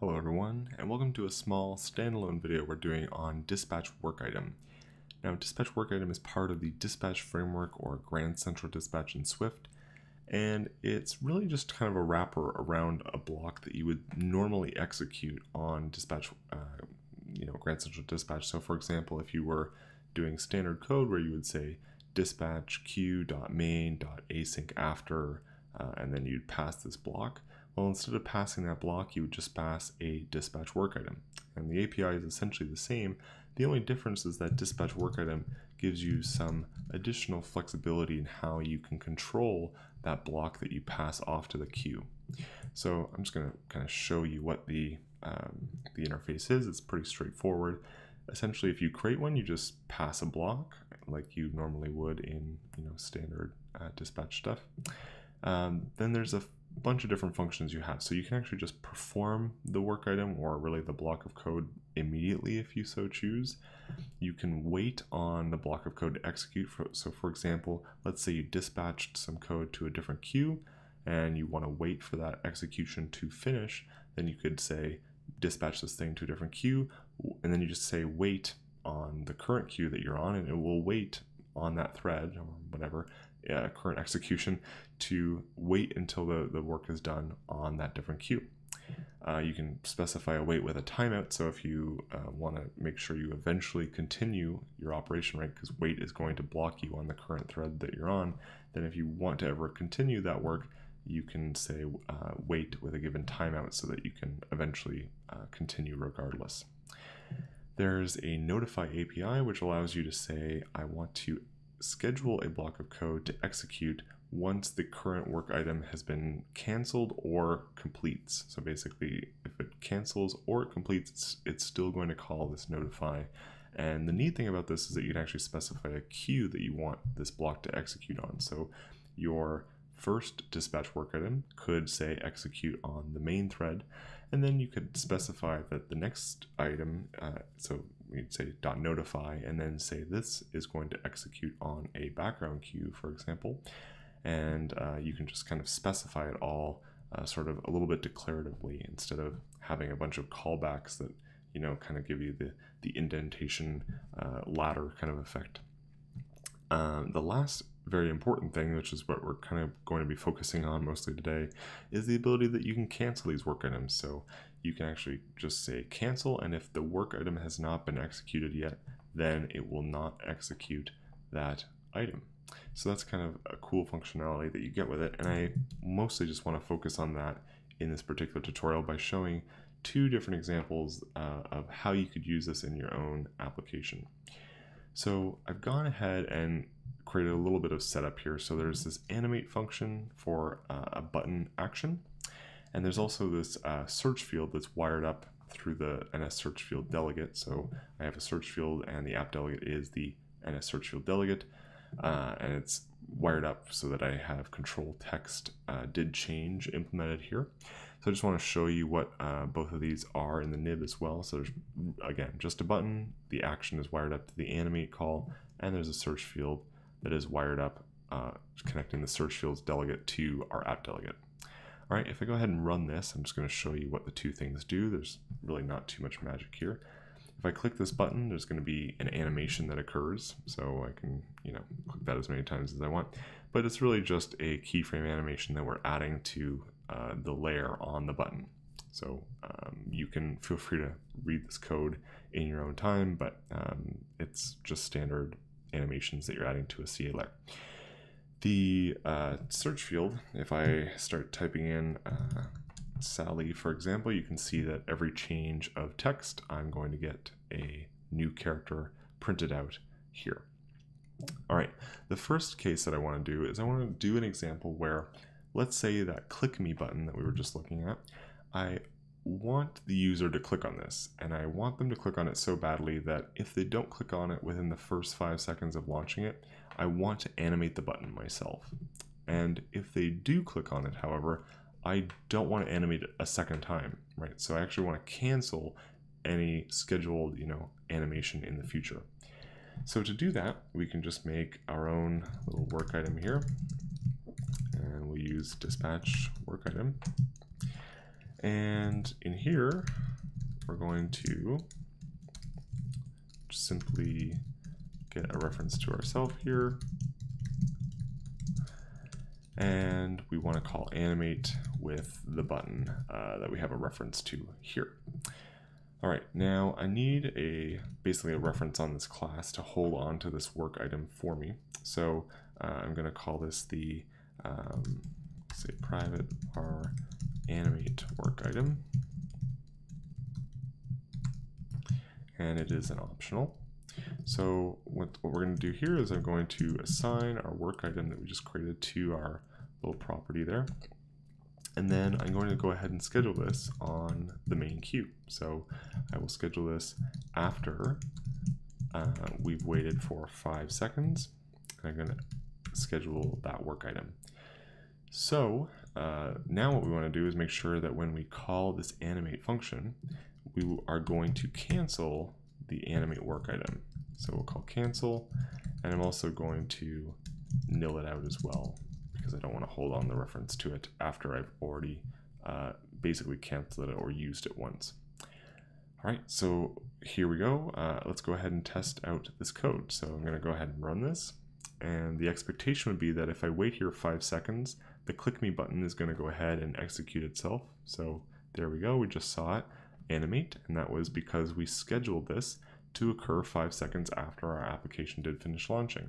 Hello everyone, and welcome to a small standalone video we're doing on dispatch work item. Now, dispatch work item is part of the dispatch framework or Grand Central Dispatch in Swift, and it's really just kind of a wrapper around a block that you would normally execute on dispatch, Grand Central Dispatch. So, for example, if you were doing standard code where you would say dispatch queue.main.async after, and then you'd pass this block. Well, instead of passing that block, you would just pass a dispatch work item. And the API is essentially the same. The only difference is that dispatch work item gives you some additional flexibility in how you can control that block that you pass off to the queue. So I'm just going to kind of show you what the interface is. It's pretty straightforward. Essentially, if you create one, you just pass a block like you normally would in standard dispatch stuff. Then there's a bunch of different functions you have. So you can actually just perform the work item or really the block of code immediately if you so choose. You can wait on the block of code to execute. So for example, let's say you dispatched some code to a different queue and you want to wait for that execution to finish. Then you could say dispatch this thing to a different queue, and then you just say wait on the current queue that you're on, and it will wait on that thread or whatever current execution to wait until the work is done on that different queue. You can specify a wait with a timeout, so if you want to make sure you eventually continue your operation, right, because wait is going to block you on the current thread that you're on, then if you want to ever continue that work, you can say wait with a given timeout so that you can eventually continue regardless. There's a notify API, which allows you to say, I want to schedule a block of code to execute once the current work item has been canceled or completes. So basically, if it cancels or it completes, it's still going to call this notify. And the neat thing about this is that you can actually specify a queue that you want this block to execute on. So your first dispatch work item could say execute on the main thread, and then you could specify that the next item, so you'd say .notify, and then say this is going to execute on a background queue, for example, and you can just kind of specify it all sort of a little bit declaratively instead of having a bunch of callbacks that kind of give you the indentation ladder kind of effect. The last very important thing, which is what we're kind of going to be focusing on mostly today, is the ability that you can cancel these work items. So you can actually just say cancel, and if the work item has not been executed yet, then it will not execute that item. So that's kind of a cool functionality that you get with it, and I mostly just want to focus on that in this particular tutorial by showing two different examples of how you could use this in your own application. So I've gone ahead and created a little bit of setup here. So there's this animate function for a button action, and there's also this search field that's wired up through the NSSearchField delegate. So I have a search field, and the app delegate is the NSSearchField delegate, and it's wired up so that I have control text did change implemented here. So I just want to show you what both of these are in the nib as well. So there's, again, just a button, the action is wired up to the animate call, and there's a search field that is wired up connecting the search field's delegate to our app delegate. All right, if I go ahead and run this, I'm just going to show you what the two things do. There's really not too much magic here. If I click this button, there's going to be an animation that occurs, so I can, click that as many times as I want. But it's really just a keyframe animation that we're adding to the layer on the button. So you can feel free to read this code in your own time, but it's just standard animations that you're adding to a CA layer. The search field, if I start typing in Sally, for example, you can see that every change of text, I'm going to get a new character printed out here. All right, the first case that I want to do is I want to do an example where, let's say that click me button that we were just looking at, I want the user to click on this, and I want them to click on it so badly that if they don't click on it within the first 5 seconds of launching it, I want to animate the button myself. And if they do click on it, however, I don't want to animate it a second time, right? So I actually want to cancel any scheduled, animation in the future. So to do that, we can just make our own little work item here, and we'll use dispatch work item. And in here, we're going to simply get a reference to ourselves here. And we want to call animate with the button that we have a reference to here. All right, now I need basically a reference on this class to hold on to this work item for me. So I'm going to call this the say private var animate work item, and it is an optional. So what we're going to do here is I'm going to assign our work item that we just created to our little property there. And then I'm going to go ahead and schedule this on the main queue. So I will schedule this after we've waited for 5 seconds. And I'm going to schedule that work item. So now what we want to do is make sure that when we call this animate function, we are going to cancel the animate work item. So we'll call cancel, and I'm also going to nil it out as well, because I don't want to hold on the reference to it after I've already basically canceled it or used it once. All right, so here we go. Let's go ahead and test out this code. So I'm going to go ahead and run this, and the expectation would be that if I wait here 5 seconds, the click me button is going to go ahead and execute itself. So there we go, we just saw it animate, and that was because we scheduled this to occur 5 seconds after our application did finish launching.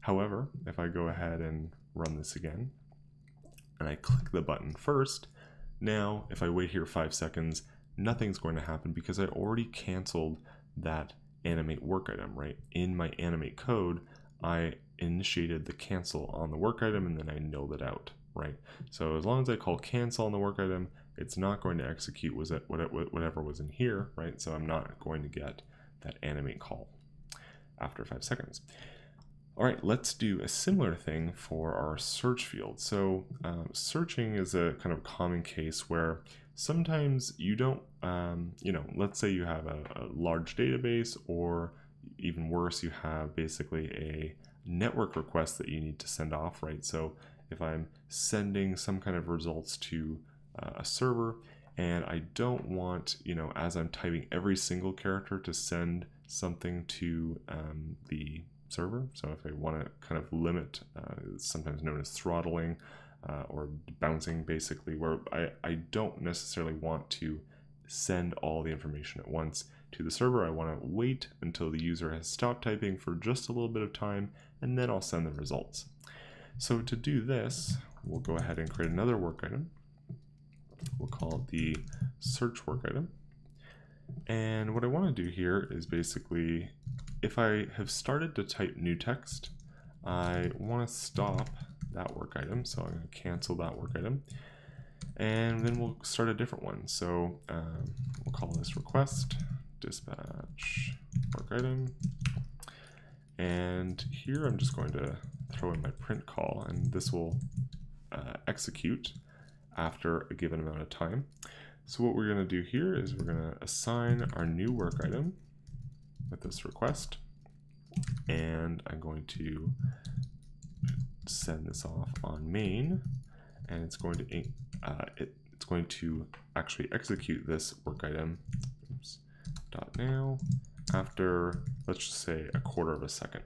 However, if I go ahead and run this again, and I click the button first, now if I wait here 5 seconds, nothing's going to happen because I already canceled that animate work item, right? In my animate code, I initiated the cancel on the work item and then I nulled it out, right? So as long as I call cancel on the work item, it's not going to execute whatever was in here, right? So I'm not going to get that animate call after 5 seconds. All right, let's do a similar thing for our search field. So searching is a kind of common case where sometimes you don't, you know, let's say you have a large database, or even worse, you have basically a network request that you need to send off, right? So if I'm sending some kind of results to a server, and I don't want, you know, as I'm typing every single character to send something to the server. So if I want to kind of limit, sometimes known as throttling or bouncing, basically, where I don't necessarily want to send all the information at once to the server. I want to wait until the user has stopped typing for just a little bit of time, and then I'll send the results. So to do this, we'll go ahead and create another work item. We'll call it the search work item. And what I want to do here is basically, if I have started to type new text, I want to stop that work item. So I'm going to cancel that work item. And then we'll start a different one. So we'll call this request dispatch work item. And here I'm just going to throw in my print call, and this will execute after a given amount of time. So what we're going to do here is we're going to assign our new work item with this request, and I'm going to send this off on main, and it's going to actually execute this work item. Oops, dot now after, let's just say, a quarter of a second.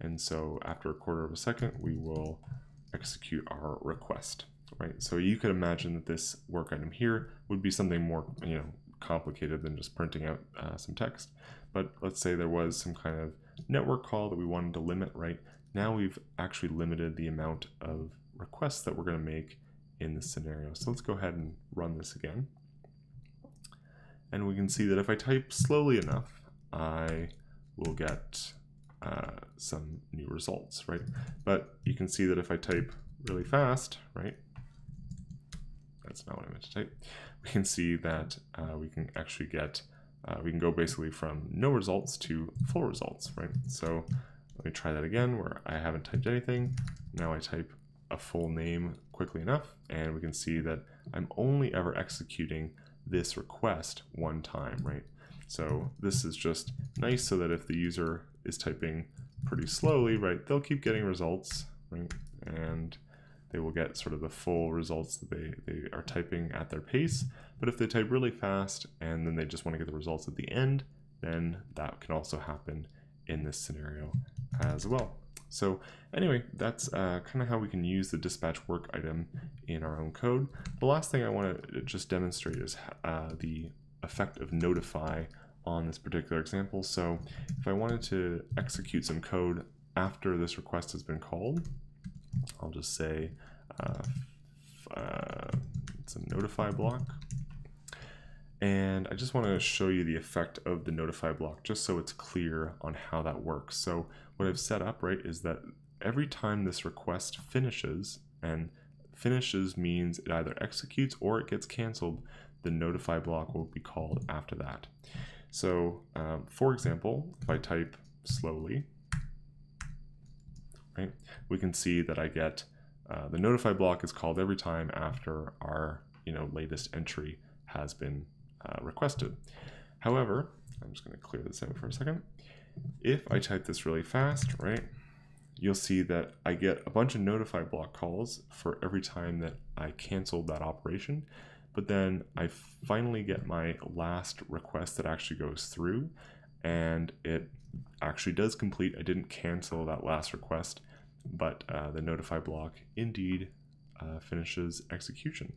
And so after a quarter of a second, we will execute our request. Right, so you could imagine that this work item here would be something more, you know, complicated than just printing out some text. But let's say there was some kind of network call that we wanted to limit, right? Now we've actually limited the amount of requests that we're going to make in this scenario. So let's go ahead and run this again. And we can see that if I type slowly enough, I will get some new results, right? But you can see that if I type really fast, right? That's not what I meant to type. We can see that we can actually get, we can go basically from no results to full results, right? So let me try that again where I haven't typed anything. Now I type a full name quickly enough, and we can see that I'm only ever executing this request one time, right? So this is just nice so that if the user is typing pretty slowly, right, they'll keep getting results, right? And they will get sort of the full results that they are typing at their pace. But if they type really fast and then they just want to get the results at the end, then that can also happen in this scenario as well. So anyway, that's kind of how we can use the dispatch work item in our own code. The last thing I want to just demonstrate is the effect of notify on this particular example. So if I wanted to execute some code after this request has been called, I'll just say it's a notify block. And I just want to show you the effect of the notify block just so it's clear on how that works. So what I've set up, right, is that every time this request finishes, and finishes means it either executes or it gets canceled, the notify block will be called after that. So for example, if I type slowly, right, we can see that I get the notify block is called every time after our latest entry has been requested. However, I'm just going to clear this out for a second. If I type this really fast, right, you'll see that I get a bunch of notify block calls for every time that I canceled that operation, but then I finally get my last request that actually goes through, and it actually does complete. I didn't cancel that last request, but the notify block indeed finishes execution.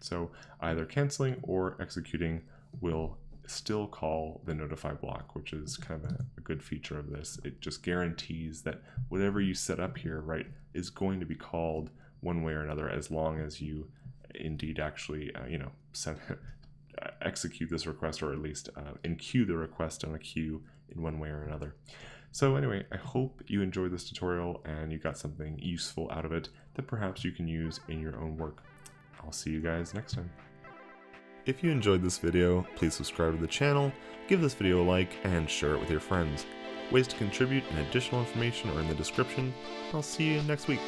So either canceling or executing will still call the notify block, which is kind of a good feature of this. It just guarantees that whatever you set up here, right, is going to be called one way or another, as long as you indeed actually, execute this request, or at least enqueue the request on a queue in one way or another. So anyway, I hope you enjoyed this tutorial and you got something useful out of it that perhaps you can use in your own work. I'll see you guys next time. If you enjoyed this video, please subscribe to the channel, give this video a like, and share it with your friends. Ways to contribute and additional information are in the description. I'll see you next week.